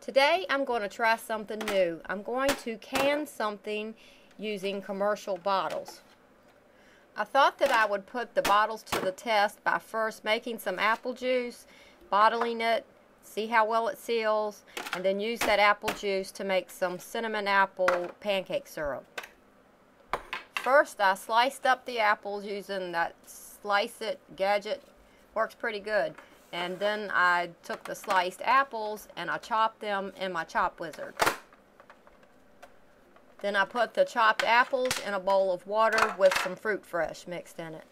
Today I'm going to try something new. I'm going to can something using commercial bottles. I thought that I would put the bottles to the test by first making some apple juice, bottling it, see how well it seals, and then use that apple juice to make some cinnamon apple pancake syrup. First, I sliced up the apples using that slice it gadget. Works pretty good. And then I took the sliced apples and I chopped them in my Chop Wizard. Then I put the chopped apples in a bowl of water with some Fruit Fresh mixed in it.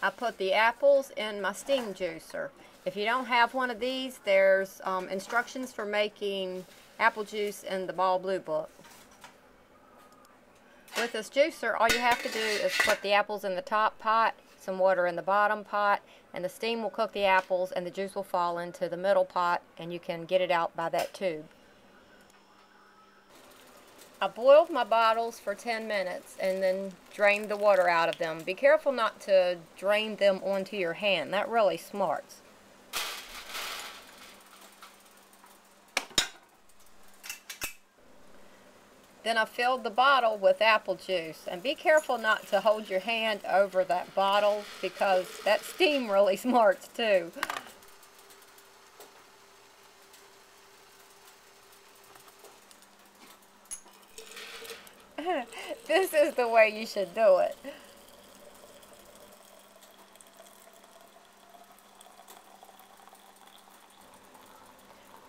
I put the apples in my steam juicer. If you don't have one of these, there's instructions for making apple juice in the Ball Blue Book. With this juicer, all you have to do is put the apples in the top pot, some water in the bottom pot, and the steam will cook the apples and the juice will fall into the middle pot, and you can get it out by that tube. I boiled my bottles for 10 minutes and then drained the water out of them. Be careful not to drain them onto your hand. That really smarts. Then I filled the bottle with apple juice. And be careful not to hold your hand over that bottle because that steam really smarts too. This is the way you should do it.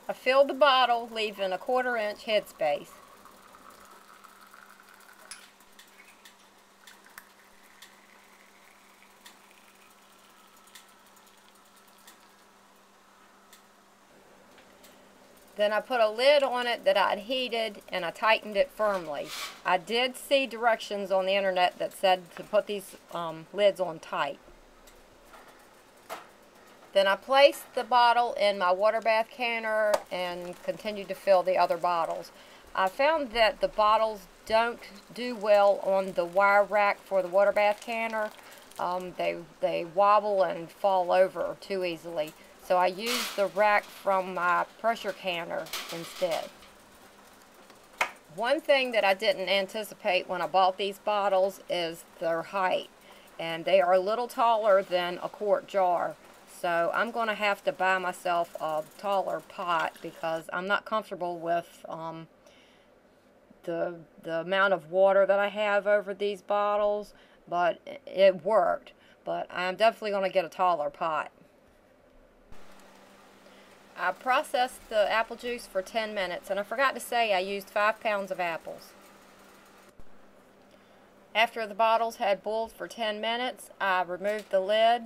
I filled the bottle, leaving a 1/4 inch headspace. Then I put a lid on it that I'd heated and I tightened it firmly. I did see directions on the internet that said to put these lids on tight. Then I placed the bottle in my water bath canner and continued to fill the other bottles. I found that the bottles don't do well on the wire rack for the water bath canner. They wobble and fall over too easily. So I used the rack from my pressure canner instead. One thing that I didn't anticipate when I bought these bottles is their height. And they are a little taller than a quart jar. So I'm going to have to buy myself a taller pot because I'm not comfortable with the amount of water that I have over these bottles. But it worked. But I'm definitely going to get a taller pot. I processed the apple juice for 10 minutes, and I forgot to say I used 5 pounds of apples. After the bottles had boiled for 10 minutes, I removed the lid,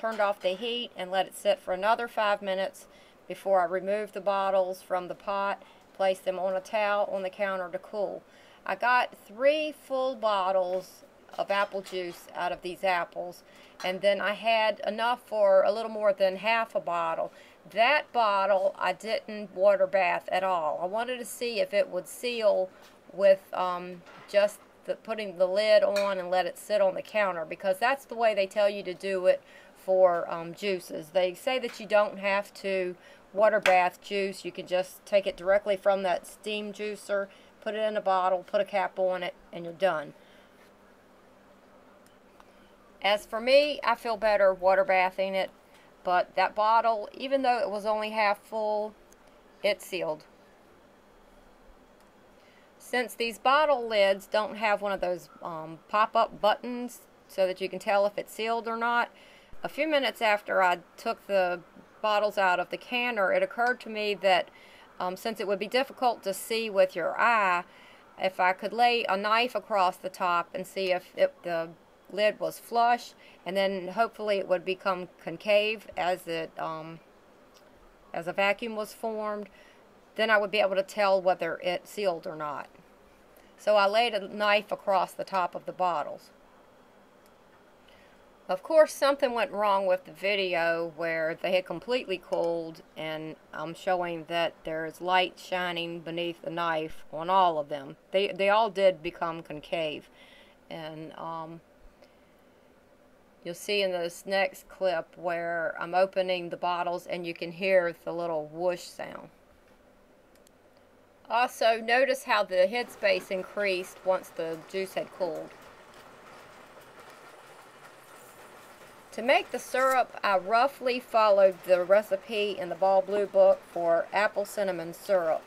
turned off the heat, and let it sit for another 5 minutes before I removed the bottles from the pot, placed them on a towel on the counter to cool. I got 3 full bottles of apple juice out of these apples, and then I had enough for a little more than half a bottle. That bottle I didn't water bath at all. I wanted to see if it would seal with just putting the lid on and let it sit on the counter, because that's the way they tell you to do it for juices. They say that you don't have to water bath juice. You can just take it directly from that steam juicer, put it in a bottle, put a cap on it, and you're done. As for me, I feel better water bathing it, but that bottle, even though it was only half full, it sealed. Since these bottle lids don't have one of those pop-up buttons so that you can tell if it's sealed or not, a few minutes after I took the bottles out of the canner, it occurred to me that since it would be difficult to see with your eye, if I could lay a knife across the top and see if the lid was flush, and then hopefully it would become concave as a vacuum was formed, then I would be able to tell whether it sealed or not. So I laid a knife across the top of the bottles. Of course, something went wrong with the video where they had completely cooled, and I'm showing that there's light shining beneath the knife on all of them. They all did become concave, and You'll see in this next clip where I'm opening the bottles and you can hear the little whoosh sound. Also, notice how the headspace increased once the juice had cooled. To make the syrup, I roughly followed the recipe in the Ball Blue Book for apple cinnamon syrup.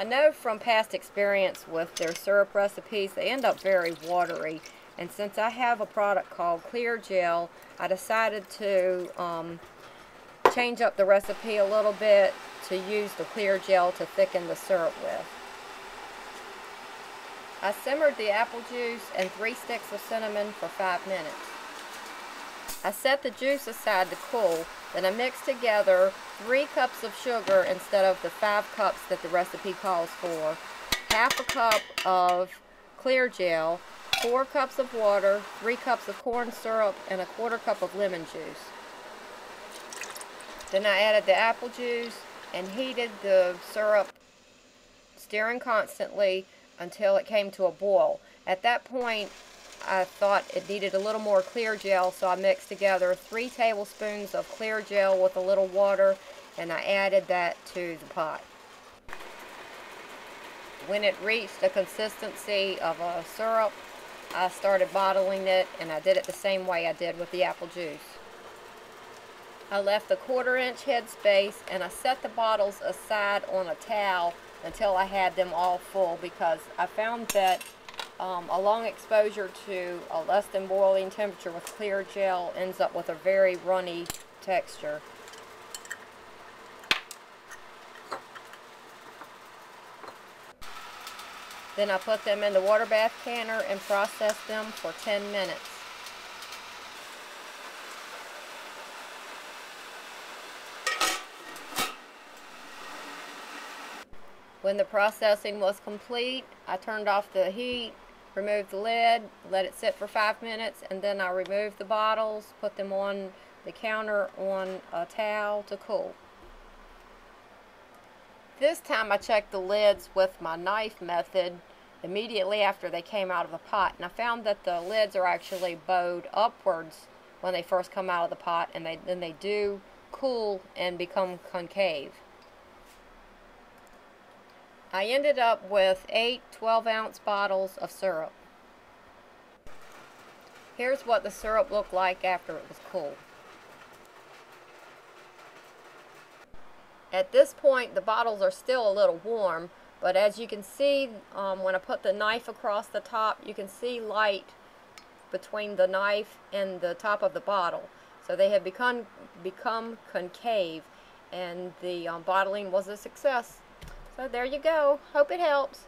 I know from past experience with their syrup recipes, they end up very watery. And since I have a product called Clear Jel, I decided to change up the recipe a little bit to use the Clear Jel to thicken the syrup with. I simmered the apple juice and 3 sticks of cinnamon for 5 minutes. I set the juice aside to cool, then I mixed together 3 cups of sugar instead of the 5 cups that the recipe calls for, 1/2 cup of Clear Jel, 4 cups of water, 3 cups of corn syrup, and 1/4 cup of lemon juice. Then I added the apple juice and heated the syrup, stirring constantly until it came to a boil. At that point, I thought it needed a little more Clear Jel, so I mixed together 3 tablespoons of Clear Jel with a little water, and I added that to the pot. When it reached the consistency of a syrup, I started bottling it, and I did it the same way I did with the apple juice. I left the 1/4-inch headspace, and I set the bottles aside on a towel until I had them all full, because I found that a long exposure to a less than boiling temperature with Clear Jel ends up with a very runny texture. Then I put them in the water bath canner and processed them for 10 minutes. When the processing was complete, I turned off the heat, removed the lid, let it sit for 5 minutes, and then I removed the bottles, put them on the counter on a towel to cool. This time I checked the lids with my knife method immediately after they came out of the pot, and I found that the lids are actually bowed upwards when they first come out of the pot, and then they do cool and become concave. I ended up with 8 12-ounce bottles of syrup. Here's what the syrup looked like after it was cool. At this point, the bottles are still a little warm, but as you can see, when I put the knife across the top, you can see light between the knife and the top of the bottle. So they have become concave, and the bottling was a success. So there you go. Hope it helps.